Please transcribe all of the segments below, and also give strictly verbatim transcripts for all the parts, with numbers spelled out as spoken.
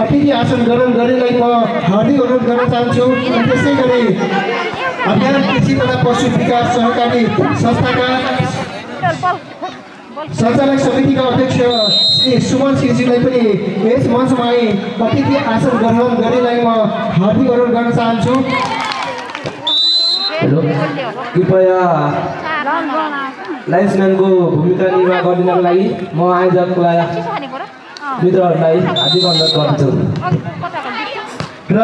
अपिरी आसन ग्रहण गर्नेलाई म हार्दिक अनुरोध गर्न चाहन्छु। त्यसैगरी अभियान कृषि तथा पशु विकास सहकारी संस्थाका सञ्चालक समितिका अध्यक्ष श्री सुमन सिंहजीलाई पनि यस मञ्चमा आइ अतिथि आसन ग्रहण गर्नेलाई म हार्दिक अनुरोध गर्न चाहन्छु। कृपया लाइन्सम्यानको भूमिका निर्वाह गर्नको लागि म आयोजकलाई मित्रहरूलाई हार्दिक अनुरोध गर्छु। र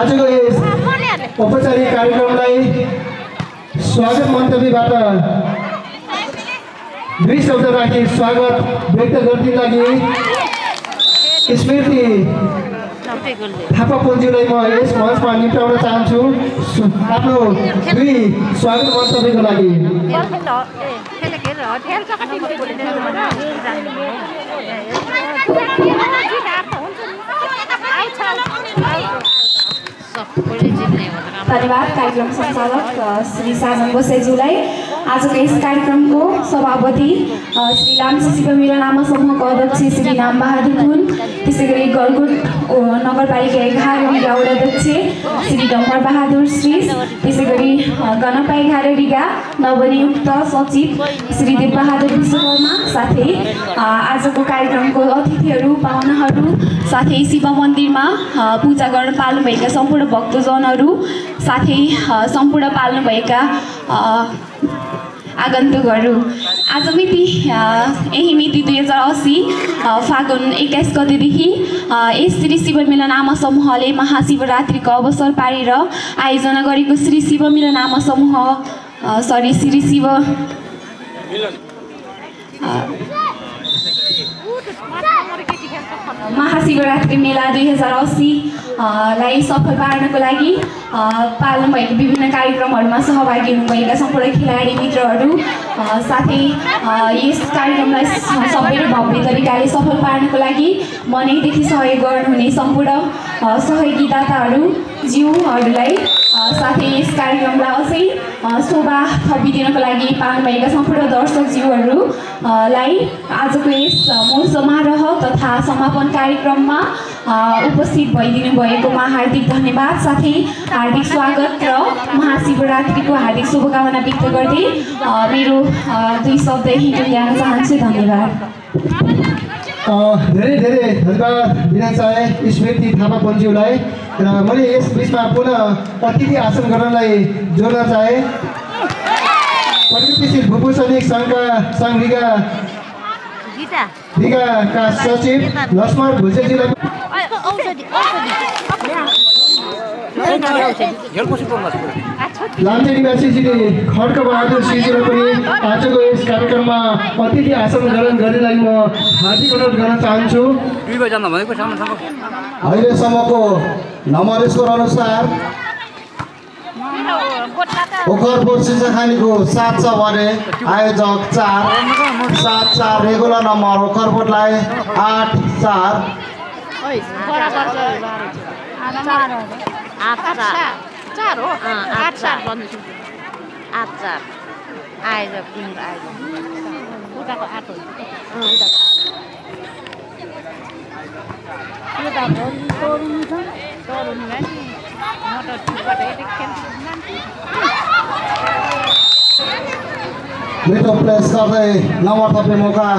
आजको यस औपचारिक कार्यक्रमलाई स्वागत मन्तव्यबाट दुई शब्द राखी स्वागत व्यक्त गर्दै लागि स्मृति थापा पुञ्जीलाई म यस मञ्चमा निम्ताउन चाहन्छु। आफ्नो दुई स्वागत मन्तव्यको लागि। धन्यवाद कार्यक्रम संचालक श्री साजन बोसेज्यूलाई। आजको यस कार्यक्रमको सभापति श्री लामसी शिव मिलन आमा समुहको अध्यक्ष श्री रामबहादुर गुण, त्यसैगरी गलगुट नगरपालिका एघार रिगाउड अध्यक्ष श्री डम्पर बहादुर श्री, त्यसैगरी गणपा एघार रिगा नवनियुक्त सचिव श्री देवबहादुर विश्वकर्मा, साथै आजको कार्यक्रमको अतिथिहरू पाहुनाहरू, साथै शिव मन्दिरमा पूजा गर्न पाल्नुभएका सम्पूर्ण भक्तजनहरू, साथै सम्पूर्ण पाल्नुभएका आगन्तुकहरू। आज मिति यही मिति दुई हजार अस्सी फागुन एक्काइस गतेदेखि यस श्री शिव मिलन आमा समूहले महाशिवरात्रिको अवसर पारेर आयोजना गरेको श्री शिव मिलन आमा समूह सरी श्री शिव महाशिवरात्रि मेला दुई हजार अस्सी लाई सफल पार्नको लागि पाल्नुभएको विभिन्न कार्यक्रमहरूमा सहभागी हुनुभएका सम्पूर्ण खेलाडी मित्रहरू, साथै यस कार्यक्रमलाई सबैले भव्य तरिकाले सफल पार्नको लागि मनैदेखि सहयोग गर्नुहुने सम्पूर्ण सहयोगीदाताहरू ज्यूहरूलाई, साथै यस कार्यक्रमलाई अझै शोभा थपिदिनको लागि पाल्नुभएका सम्पूर्ण दर्शक ज्यूहरूलाई आजको यस मूल समारोह तथा समापन कार्यक्रममा उपस्थित भइदिनु भएकोमा हार्दिक धन्यवाद, साथै हार्दिक स्वागत र महाशिवरात्रिको हार्दिक शुभकामना व्यक्त गर्दै मेरो दुई शब्द हिजो ल्याउन चाहन्छु। धन्यवाद। धेरै धेरै धन्यवाद विनाचाय स्मृति थापा पञ्ज्यूलाई। र मैले यस बिचमा पुनः अतिथि आसन गर्नलाई जोड्न चाहे। प्रगतिशील भूभूषणिक सङ्घका सङ्घका दिगाका सचिव लक्ष्मण भुजेजीलाई लाम्चे निवासी श्री खड्क बहादुर सिंहजीलाई पनि आजको यस कार्यक्रममा अतिथि आसन ग्रहण गर्नेलाई म हार्दिक अनुरोध गर्न चाहन्छु। अहिलेसम्मको नमरेश्वर अनुसार ओखरपुर सिसाखानीको सात छ भने आयोजक चार सात चार रेगुलर नम्बर ओखरपुरलाई आठ चार आठ मिठो प्लेस गर्दै नम्बर थप्ने मौका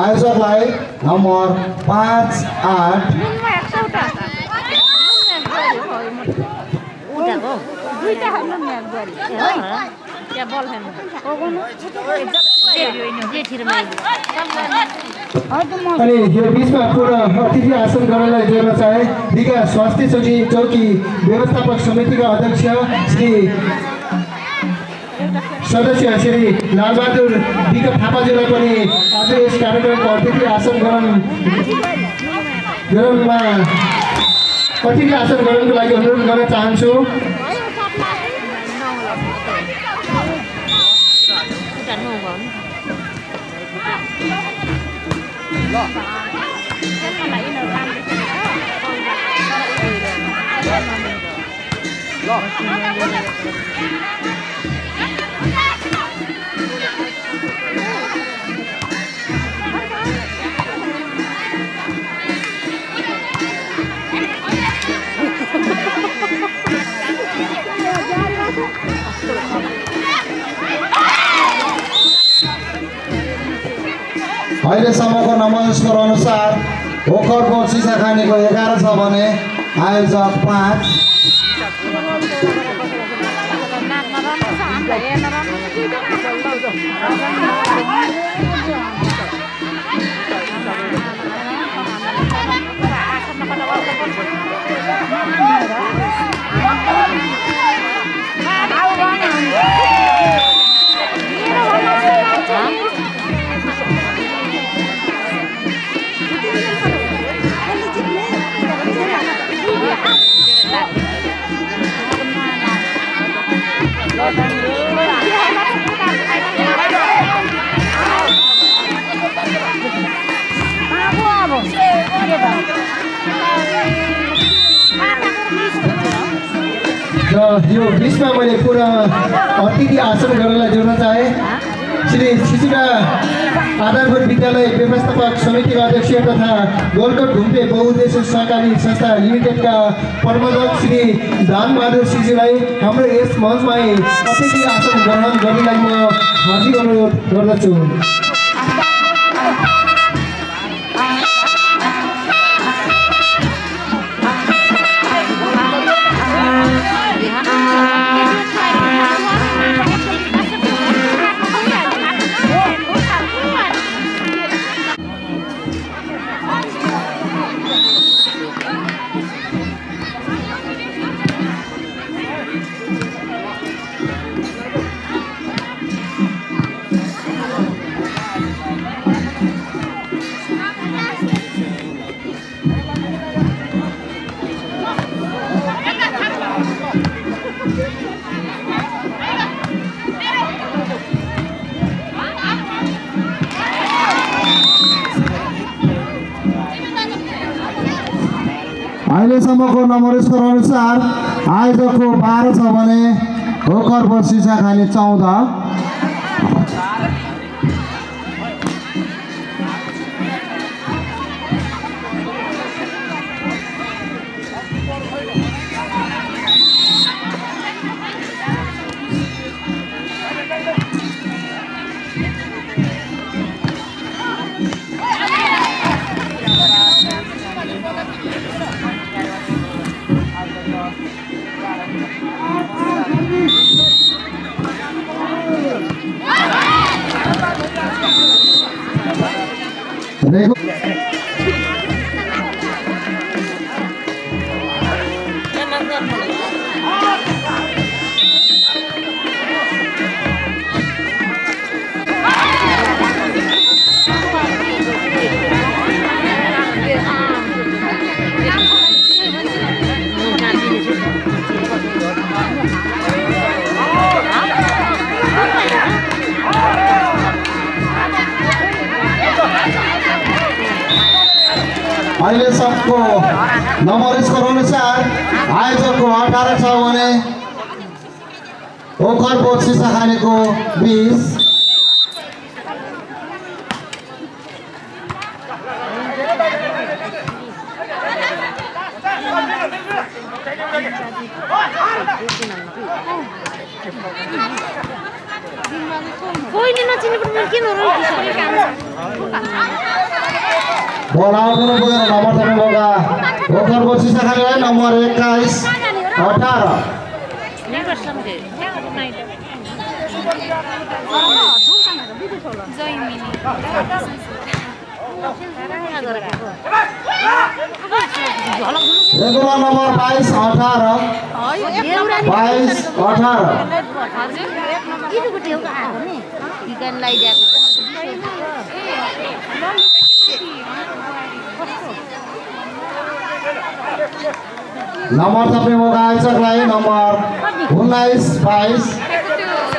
आयोजकलाई नम्बर पाँच आठ अनि यो बिचमा पूर्ण अतिथि आसन गर्नलाई जोड्न चाहे। दिगा स्वास्थ्य सचिव चौकी व्यवस्थापक समितिका अध्यक्ष श्री सदस्य श्री लालबहादुर दिगा थापाजीलाई पनि आज यस कार्यक्रमको अतिथि आसन ग्रहण ग्रहणमा अतिथि आसन गर्नको लागि अनुरोध गर्न चाहन्छु। अहिलेसम्मको नमस्कार अनुसार ओखरको चिसाखानीको एघार छ भने आयोजक पाँच यो बीचमा मैले पुरा अतिथि आसन गर्नलाई जोड्न चाहे श्री शिशुका आधारभूत विद्यालय व्यवस्थापक समितिका अध्यक्ष तथा गोलकोट घुम्पे बहुउद्देश्य सहकारी संस्था लिमिटेडका प्रबन्धक श्री दानबहादुर शिशुलाई हाम्रो यस मञ्चमा अतिथि आसन ग्रहण गर्नलाई म हार्दिक अनुरोध गर्दछु। अहिलेसम्मको नमस्कार अनुसार आजको बाह्र छ भने होकर पर सिसा खाने चौध अहिलेसम्मको नमस्कार अनुसार आयोजकको अठारह छ भने ओखरको सिसाखानेको बीस nomor ekais otara nomor बाइस otara बाइस otara nomor tapi mau kaisar lain nomor unais pais regular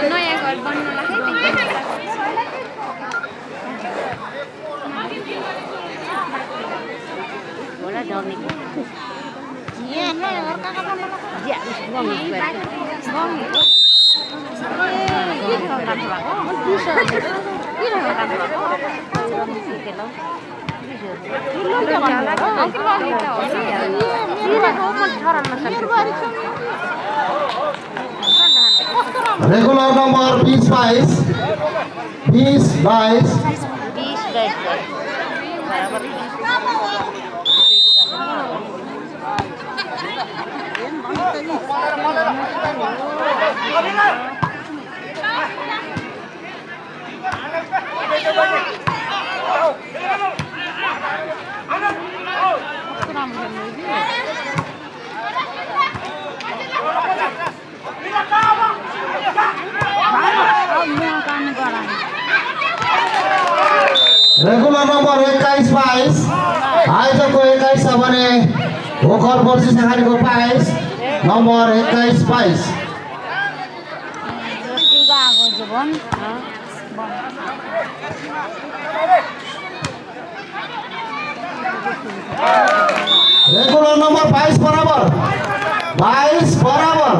nomor बीस बाइस बीस बाइस Regular nomor ekais pais, ayo ko ekais sabane, ukor porsi sehari ko pais, nomor ekais pais. Regular nomor pais barabar, pais barabar.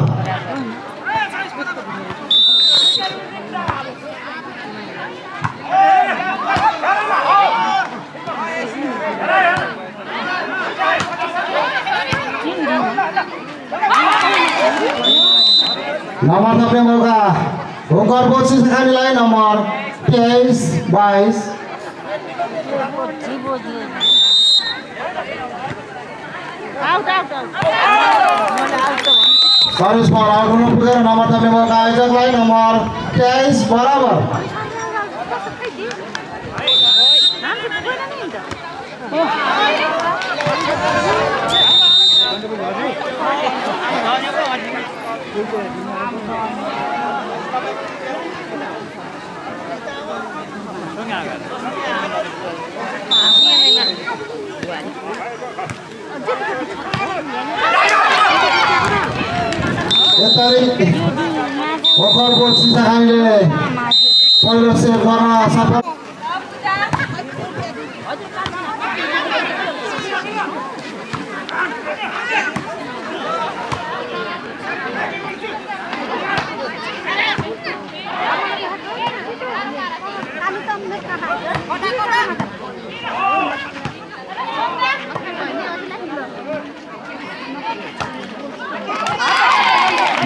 Nomor tapi muka ukur posisi sekali lain nomor teis bais sorry small out nomor tapi muka ajak lain nomor teis barabar Okor polisi sahamile polisi korona sapa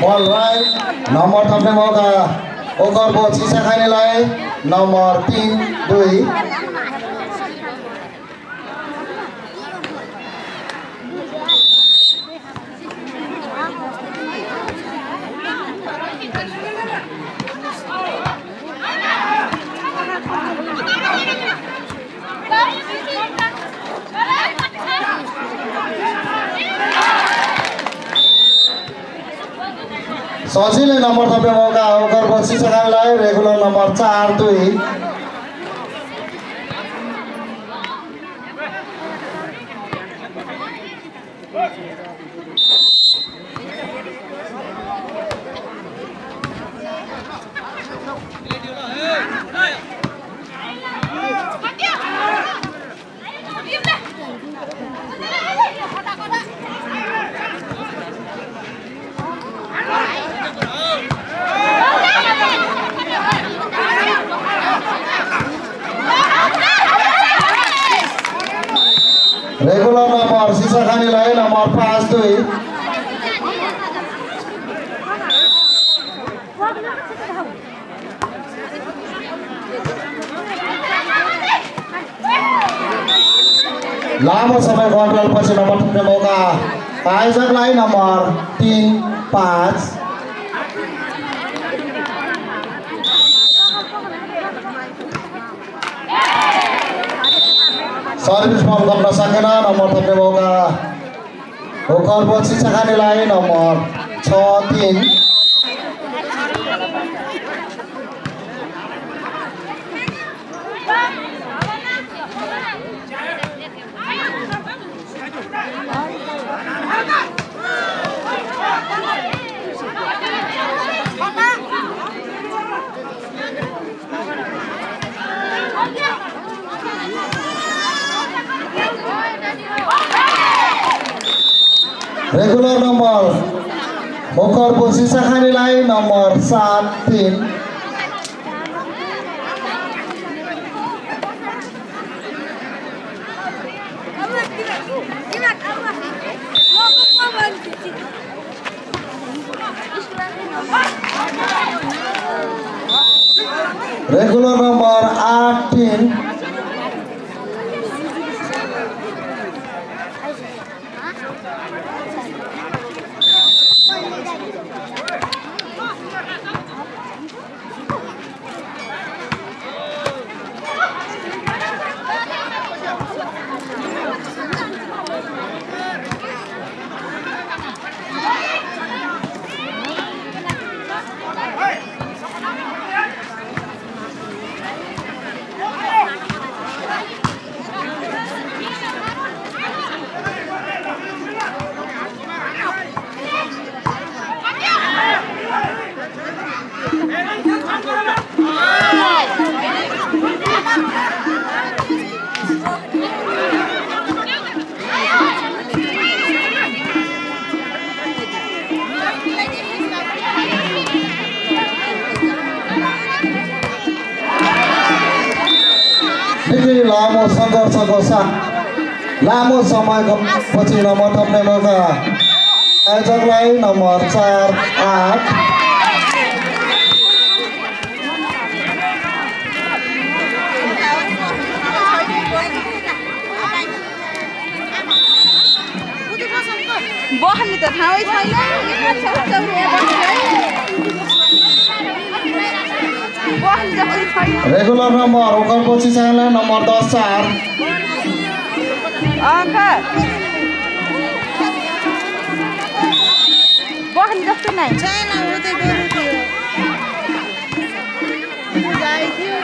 Alright, nomor tapi moga ukur posisi sekali lain nomor tin dui. Sosial nomor tapi mau kau ukur posisi sekali lain regular nomor empat dui. Regular nomor sisa kali lain nomor pas tuh. Lama sampai kontrol pas nomor terdemoka. Paisan lain nomor tin pas. Sorry semua bukan rasanya nomor tapi boga ukur posisi sekali lain nomor chotin. Regular nomor ukur posisi sekali lain nomor satin. Regular nomor atin. फेरि लामो सङ्घर्षको साथ लामो समयपछि नमथप्ने मौका आयोजकलाई number चार आठ बहली तो ठाउँ छैन रेगुलर नम्बर ओकर पछि चाहिँ नम्बर दस चार अंक बहली जस्तो नै छैन उ त गोरु थियो जाइ थियो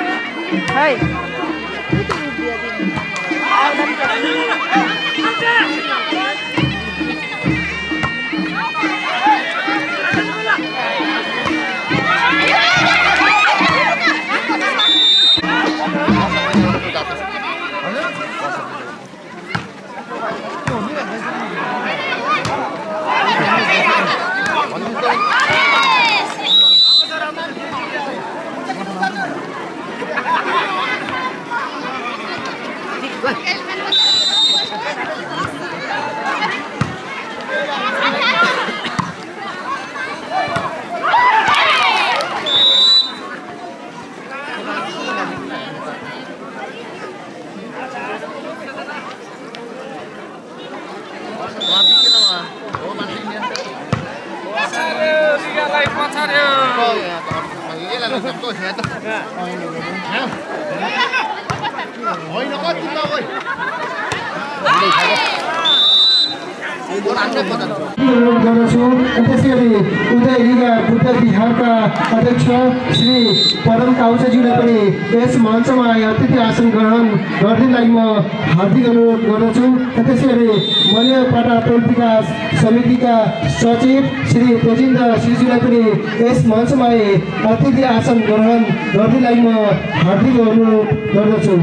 है यस मञ्चमा अतिथि आसन ग्रहण गर्ने लागि म हार्दिक अनुरोध गर्दछु। त्यसैगरी मलेपाटा प्रखण्ड विकास समितिका सचिव श्री प्रजिन्द्र सिजुलाई पनि यस मञ्चमा अतिथि आसन ग्रहण गर्ने लागि म हार्दिक अनुरोध गर्दछु।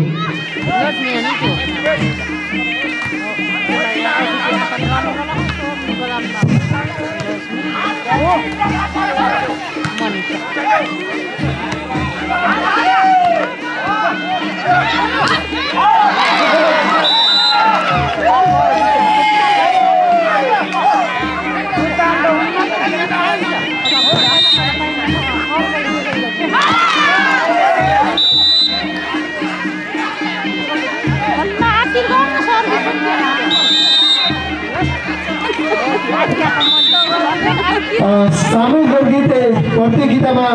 सामूहिक गीतले प्रतियोगितामा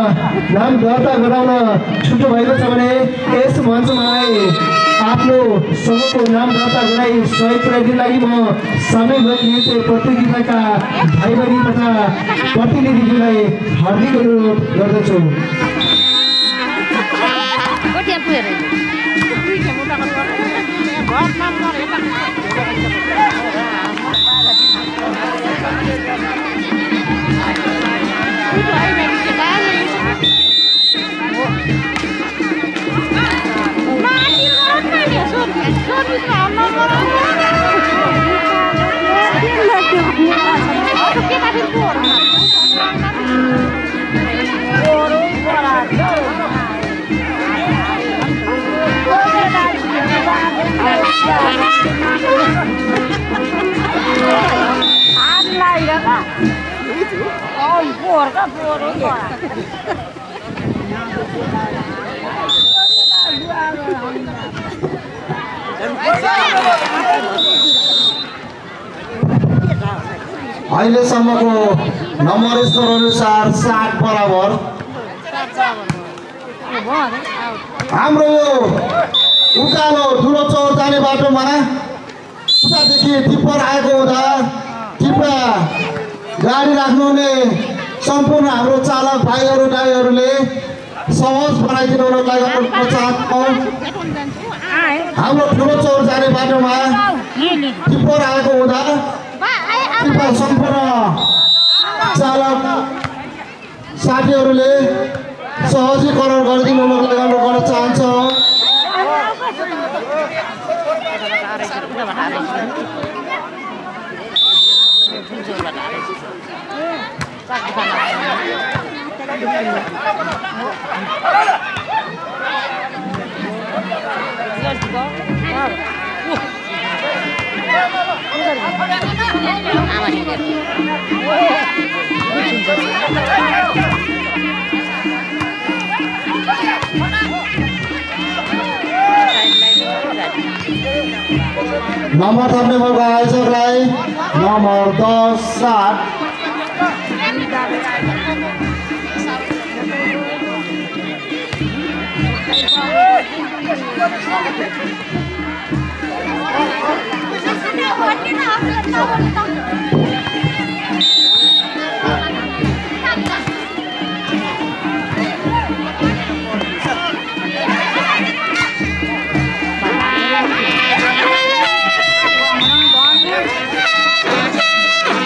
नाम दर्ता गराउन छुट्टो भएको छ भने यस मञ्चमा आए आफ्नो समूहको नाम दर्ता गराई सहयोगको लागि म सामूहिक गीत प्रतियोगिताका भाइबहिनी तथा प्रतिनिधिहरूलाई हार्दिक अनुरोध गर्दछु। अहिलेसम्मको नम्बर स्कोर अनुसार सात बराबर हाम्रो यो उकालो ठुलो चौर जाने बाटोमा उतादेखि टिप्पर आएको हुँदा टिप्पा गाडी राख्नुहुने सम्पूर्ण हाम्रो चालक भाइहरू दाइहरूले सहज बनाइदिनुको लागि हाम्रो ठुलो चौर जाने बाटोमा टिप्पर आएको हुँदा टिप्पर सम्पूर्ण चालक साथीहरूले सहजीकरण गरिदिनुको लागि अनुरोध गर्न चाहन्छु। nomor sampai berapa hasil lagi nomor dosat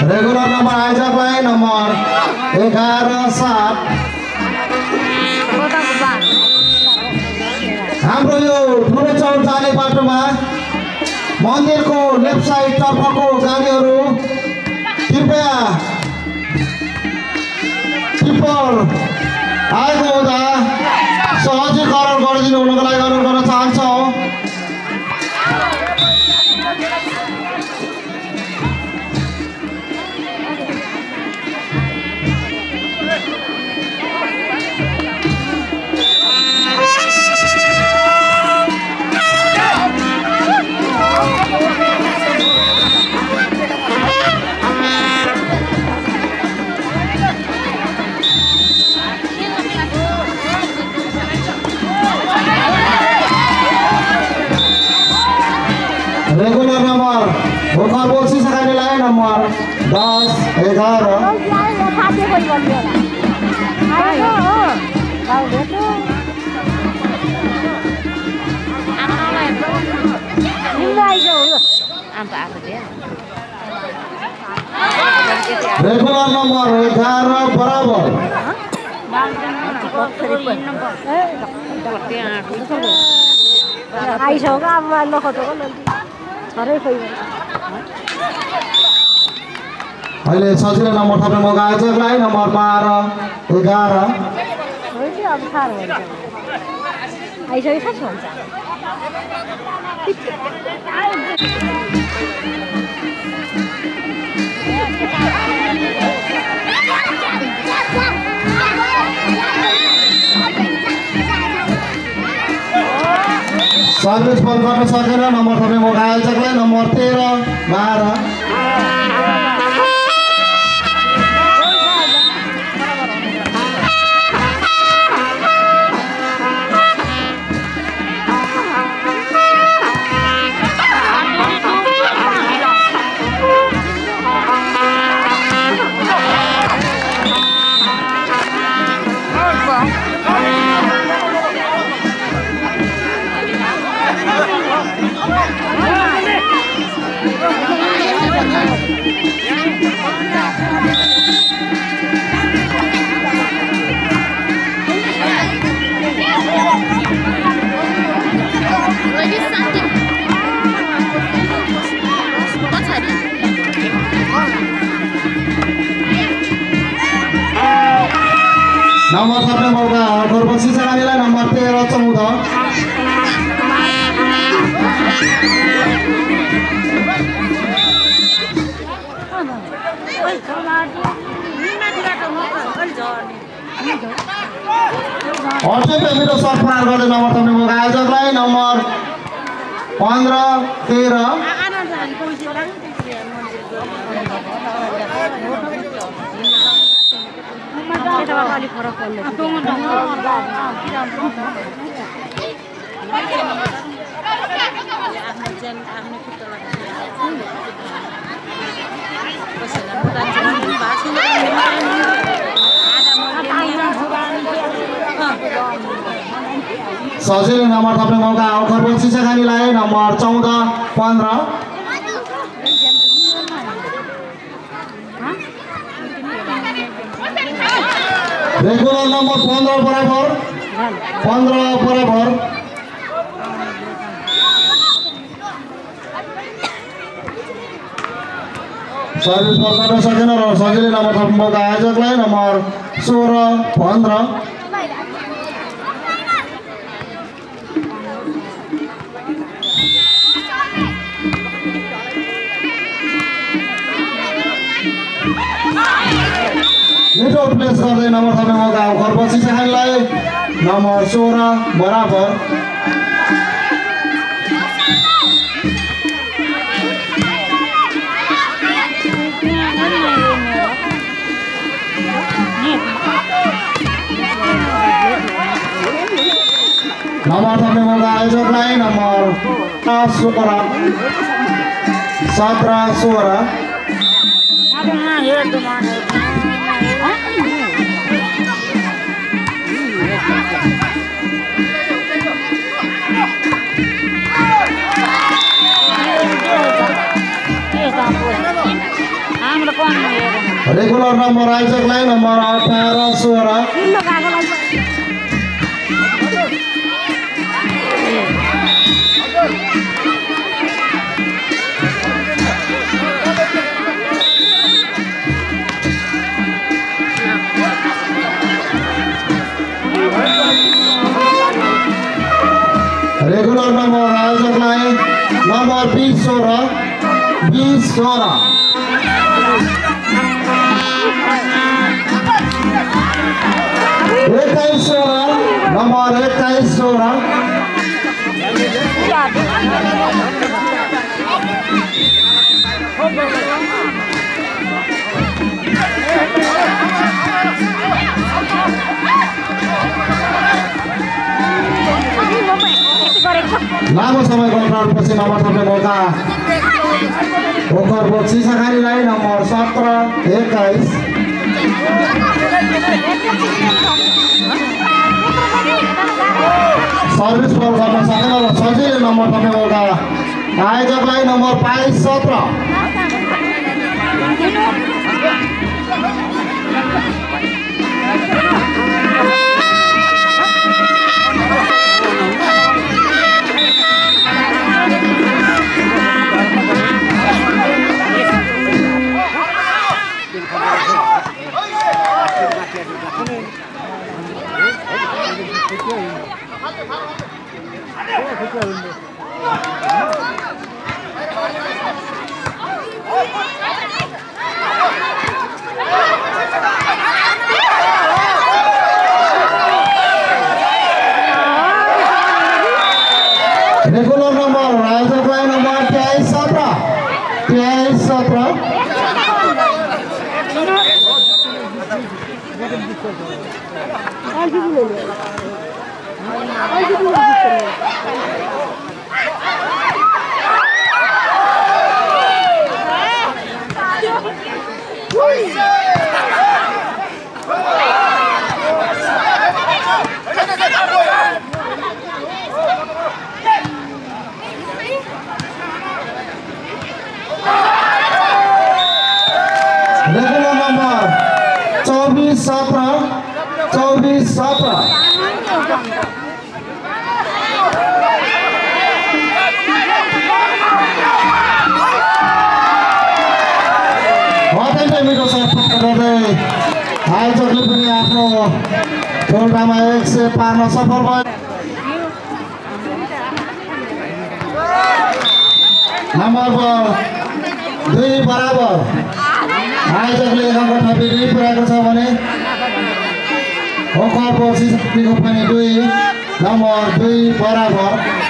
regular nomor aja play nomor Egara Sat हाम्रो यो ठुलो चौताले बाटोमा मन्दिरको लेफ्ट साइड तर्फको गाडीहरू कृपया टिपर आएको हुँदा सहजीकरण गरिदिनु हुनको लागि अनुरोध गर्न चाहन्छौँ। Regular nomor bukan posisi sekali lain nomor dos Egara regular nomor Egara beraber अहिले सजिलो नम्बर थप्ने मौका आएछ एकलाई नम्बर बाह्र एघार सर्भिस बन्द गर्न सकेन नम्बर थप्ने मौका आएछ एकलाई नम्बर तेह्र बाह्र nomor satu mauka korposi sekalilah nomor tiga semudah oke pemilu software kode nomor satu mauka aja lain nomor Pandra Tira सजिलो नम्बर थप्ने मौका आउँछ शिक्षाकालीलाई नम्बर चौध पन्ध्र regular nomor pondra beraber pondra beraber service pertama saja nomor saja nomor pondra aja lain nomor surah pondra त्यो place गर्दै number थप्ने मौका हो। घरपछि चाहिँ हामीलाई नम्बर सोह्र बराबर नम्बर थप्ने मौका आयोजकलाई नम्बर पाँच सोह्र सत्र सोह्र रेगुलर नम्बर आयोजक लाइन नम्बर अठारह सोलह रेगुलर नम्बर आयोजक लाइन नम्बर बीस सोलह बीस सोलह एक्काईस सोलह नम्बर एक्काईस सोलह लामो समय कन्ट्रोल पछि नम्बर थप्ने मौका ओखर पछि सखारीलाई नम्बर सत्र एक्काईस सर्भिस बल गर्न सकेन र सजिलै नम्बर थप्ने मौका आयोजकलाई नम्बर बाइस सत्र रेगुलर नम्बर आयोजक लाइन नम्बर तेईस सत्र तेईस सत्र आयोजकले पनि आफ्नो टोलटामा एक सय पार्न सफल भयो। नम्बर दुई बराबर आयोजकले नम्बर थपेर पुऱ्याएको छ भने ओखर पछि सकिएको पनि दुई नम्बर दुई बराबर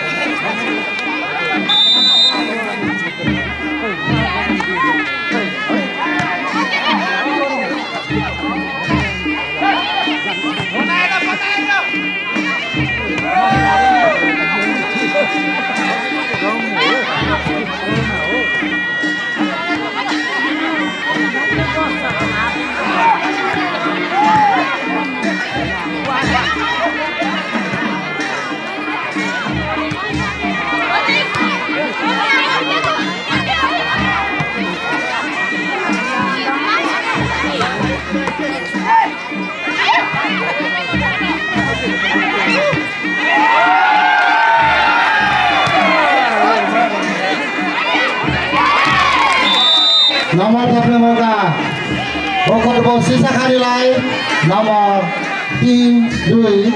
नम्बर थप्ने मौका ओखरको सिसाखारीलाई नम्बर तीन दुई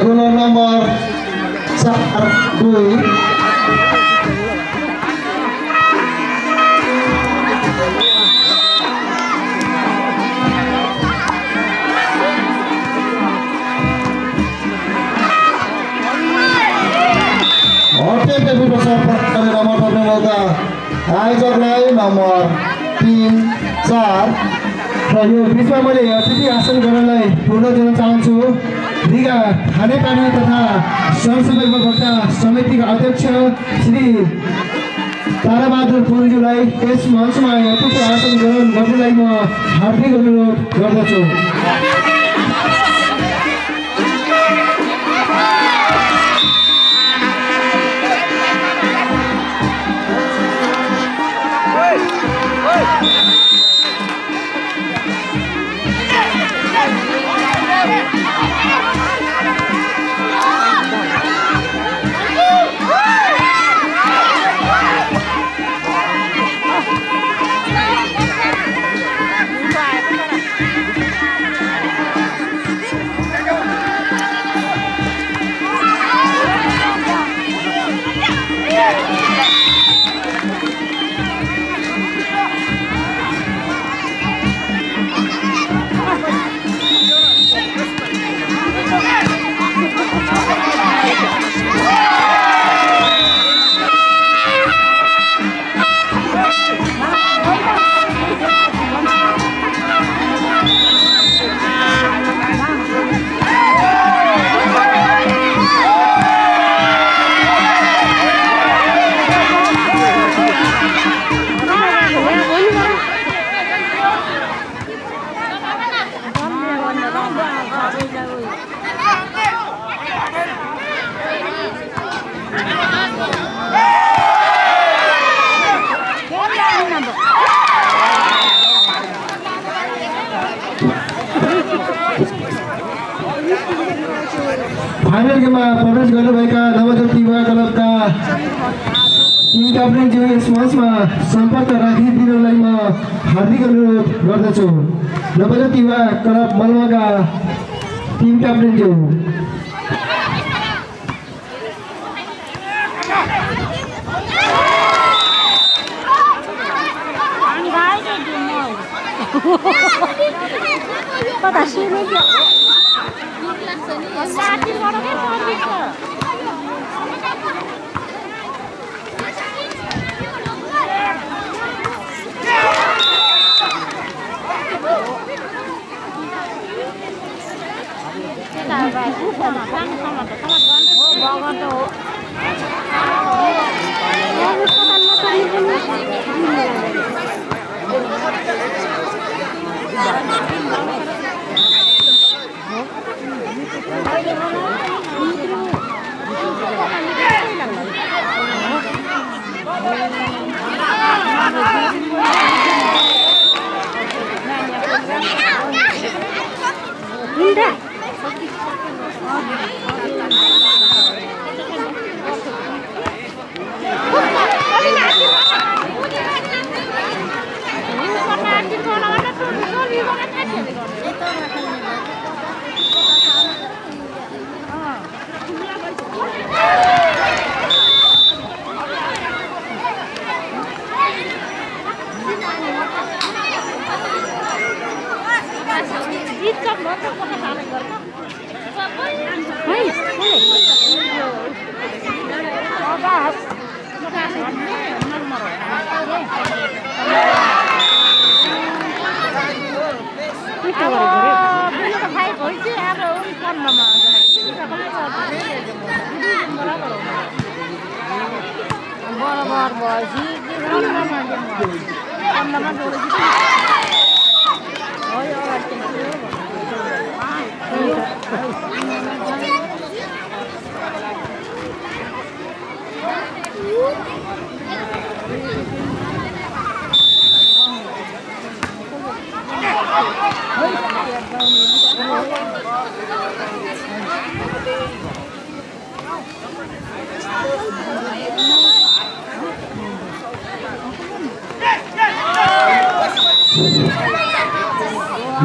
Guna nomor Sardui nomor तीन चार र यो बीचमा मैले अतिथि आसन गर्नलाई पुनः दिन चाहन्छु। रिगा खानेपानी तथा संसदीय वक्ता समितिका अध्यक्ष श्री ताराबहादुर पुलज्यूलाई यस मञ्चमा अतिथि आसन ग्रहण गर्नलाई म हार्दिक अनुरोध गर्दछु। फाइनल गेममा प्रवेश गर्नुभएका नवज्योति युवा क्लबका तिनका प्रेमजीव यस मञ्चमा सम्पर्क राखिदिनलाई म हार्दिक अनुरोध गर्दछु। नवज्योति युवा क्लब मलवाका तिनका प्रेमजीव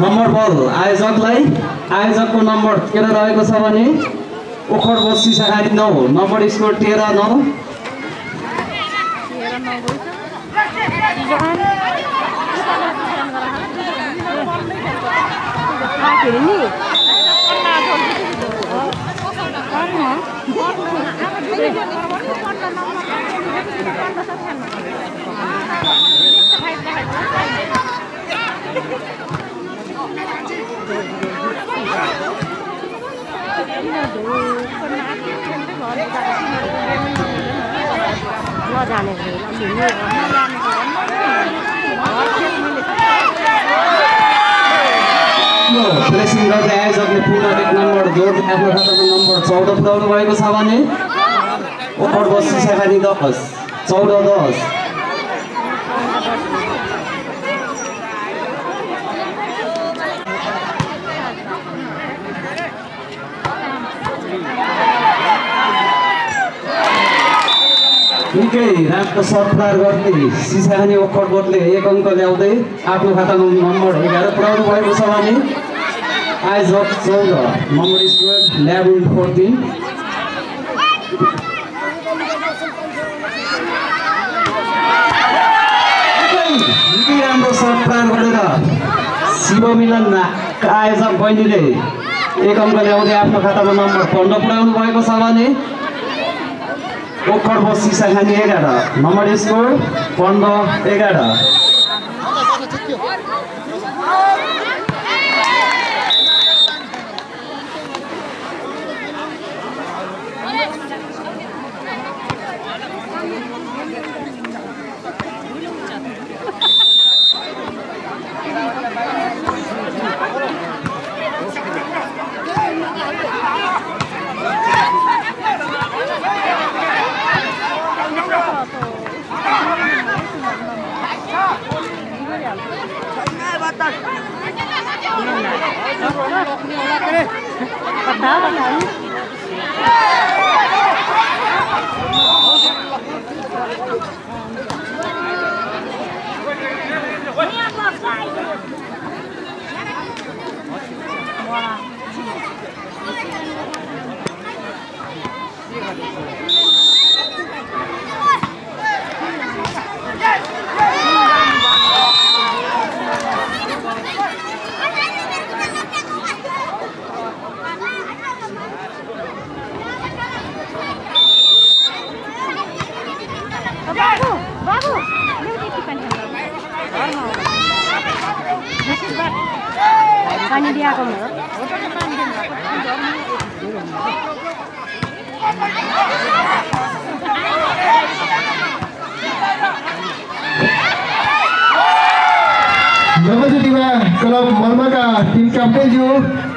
nomor bol आयोजकलाई आयोजकको नम्बर के रहेको छ भने ओखर बस्ती शाखारी नौ नंबर स्कोर तेरह नौ प्लेसिङ गर्दै आयोजकले पुनः एक नम्बर जोड आफ्नो खातामा नम्बर चौध पुर्याउनु भएको छ भने ओभर बस्ती शाखारी दस चौध दस निकै राम्रो सरकार गर्ने सिसानी ओखरबोटले एक अंक ल्याउँदै आफ्नो खातामा नम्बर एघार पुर्याउनु भएको छ भने आयोजक चौध नम्बर स्कोर लेभल चौध सरकार गरेर शिव मिलन आयोजक बहिनीले एक अंक ल्याउँदै आफ्नो खातामा नम्बर पन्ध्र पुर्याउनु भएको छ भने ओखर बस्ती शाखानी एघार नम्बर स्कोर पन्ध्र एघार क्लब मलमा का टीम कैप्टन जी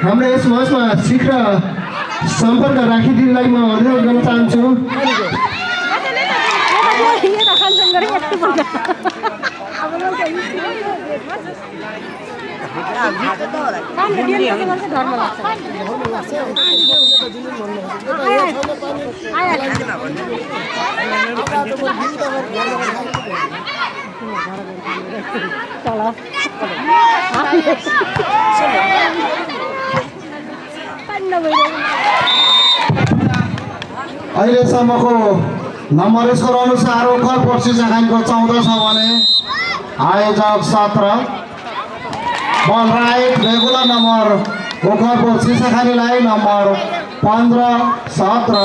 हमें इस मंच में शीघ्र संपर्क राखीदी अनुरोध करना चाहूँ अहिलेसम्मको नम्बर स्कोर अनुसार ओखर बस्ती शाखाको चौध छ भने आयोजक सत्र बलराइट रेगुलर नम्बर ओखर बस्ती शाखालाई नम्बर पन्ध्र सत्र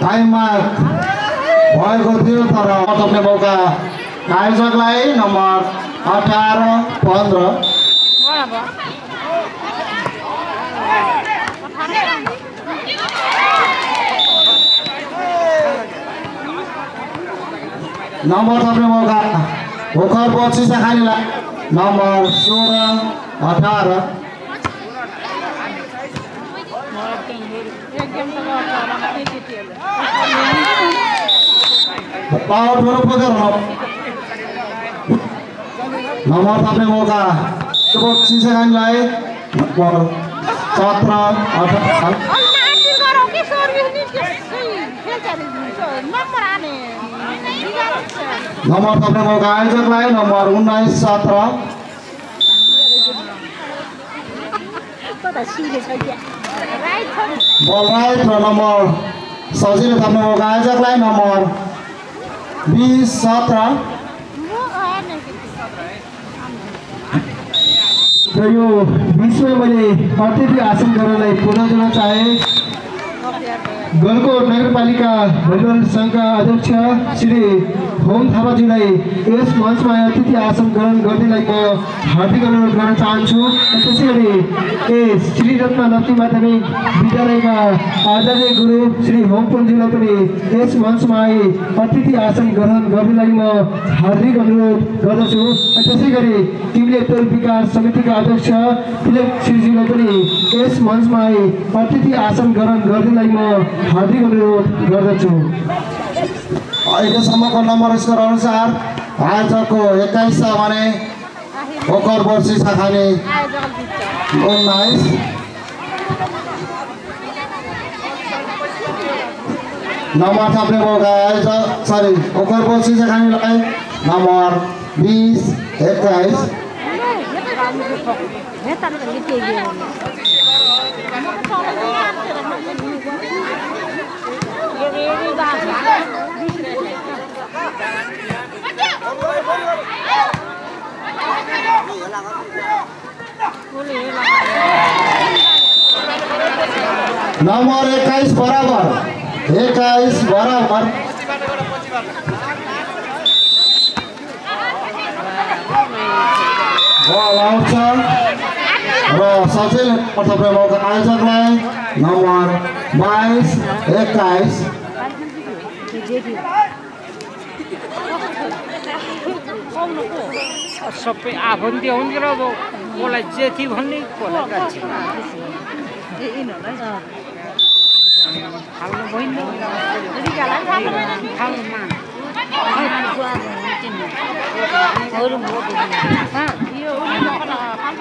टाइम भएको थियो तर अटक्ने मौका आयोजकलाई नम्बर अठार पन्ध्र नम्बर थप्ने मौका ओखर बस्ती शाखानीलाई नम्बर सोह्र अठार पावर नम्बर थप्ने मौका बस्ती शाखानीलाई नम्बर सत्र अठार नम्बर थप्ने मौका आयोजकलाई नम्बर उन्नाइस सत्र बलराई नम्बर सजिलो थप्नु भएको आयोजकलाई नम्बर बीस सत्रह र यो बीसमा मैले अतिथि आसन गर्नलाई पुनः दिन चाहे। गलकोट नगरपालिका भलिबल संघका अध्यक्ष श्री होम थापाजीलाई यस मञ्चमा अतिथि आसन ग्रहण गर्नेलाई म हार्दिक अनुरोध गर्न चाहन्छु। त्यसैगरी ए श्री रत्न लक्ष्मीमा पनि विद्यालयका आदरणीय गुरु श्री होमपुञ्जीलाई पनि यस मञ्चमा अतिथि आसन ग्रहण गर्नेलाई म हार्दिक अनुरोध गर्दछु। त्यसैगरी तिमीले टोल विकास समितिका अध्यक्ष तिलक श्रीजीलाई पनि यस मञ्चमा अतिथि आसन ग्रहण गर्नेलाई म हार्दिक अनुरोध गर्दछु। अहिलेसम्मको नम्बर स्कोर अनुसार आजको एक्काइस भने ओकर वर्षी शाखाले उन्नाइस नम्बर थप्ने मौका आएछ। सरी ओकर वर्षी शाखालेलाई नम्बर बीस एक्काइस नम्बर एक्काइस बराबर एक्काइस बराबर बल आउँछ र सजिलो प्रथम मौका आयोजकलाई नम्बर बाइस एक्काइस सबै आफन्ती हुन्थ्यो र मलाई जेथी भन्ने कोला काट्छ ए इनलाई हाल्नु भएन दिगाला हाल्नुमा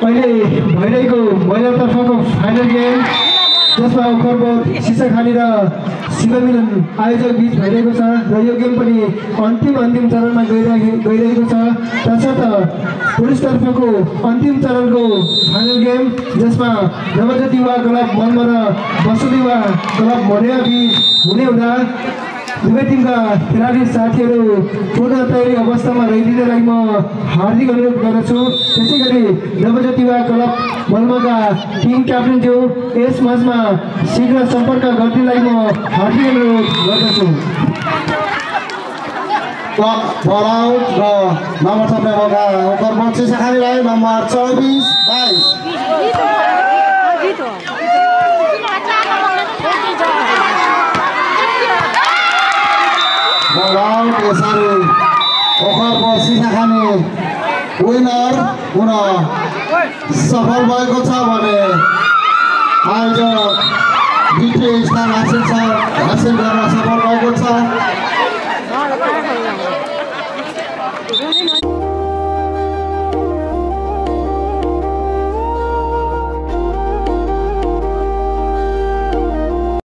पहिले भइरहेको महिला तर्फको फाइनल गेम जसमा ओखरबोट सिसाखाली र शिव मिलन आयोजक बीच भइरहेको छ र यो गेम पनि अन्तिम अन्तिम चरणमा गइरहेको छ। तसर्थ पुरुष तर्फको अन्तिम चरणको फाइनल गेम जसमा नवज्योति युवा क्लब मनमा र वसुदेव युवा क्लब मनेवा बीच हुने हुँदा दुवै टिमका खेलाडी साथीहरू पूर्ण तयारी अवस्थामा रहिदिनलाई म हार्दिक अनुरोध गर्दछु। त्यसै गरी Navjyoti Yuva club मल्माका team captain ज्यू यस मञ्चमा शीघ्र सम्पर्क गर्दिनलाई म हार्दिक अनुरोध गर्दछु। बल आउट र नम्बर सबै भएका ओकर बक्सी शाखालेलाई नम्बर चौबिस बाइस बल यसरी ओखर बक्सी शाखाले विनर हुन सफल भएको छ भने आयोजक द्वितीय स्थान हासिल हासिल गर्न सफल भएको छ।